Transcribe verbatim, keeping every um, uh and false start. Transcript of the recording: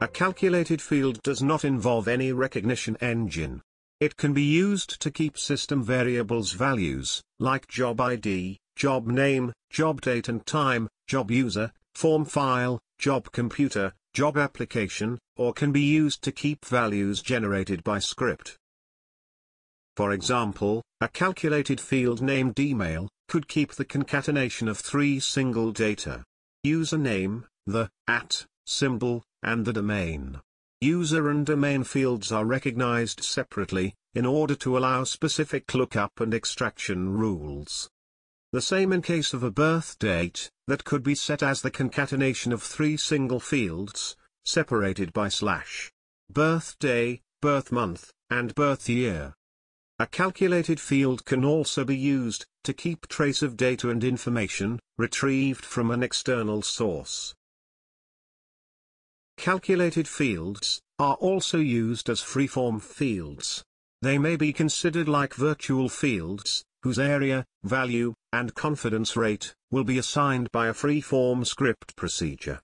A calculated field does not involve any recognition engine. It can be used to keep system variables values, like job I D, job name, job date and time, job user, form file, job computer, job application, or can be used to keep values generated by script. For example, a calculated field named email could keep the concatenation of three single data: username, the at symbol, and the domain. User and domain fields are recognized separately, in order to allow specific lookup and extraction rules. The same in case of a birth date, that could be set as the concatenation of three single fields, separated by slash, birthday, birth month, and birth year. A calculated field can also be used to keep trace of data and information retrieved from an external source. Calculated fields are also used as freeform fields. They may be considered like virtual fields, whose area, value, and confidence rate will be assigned by a free-form script procedure.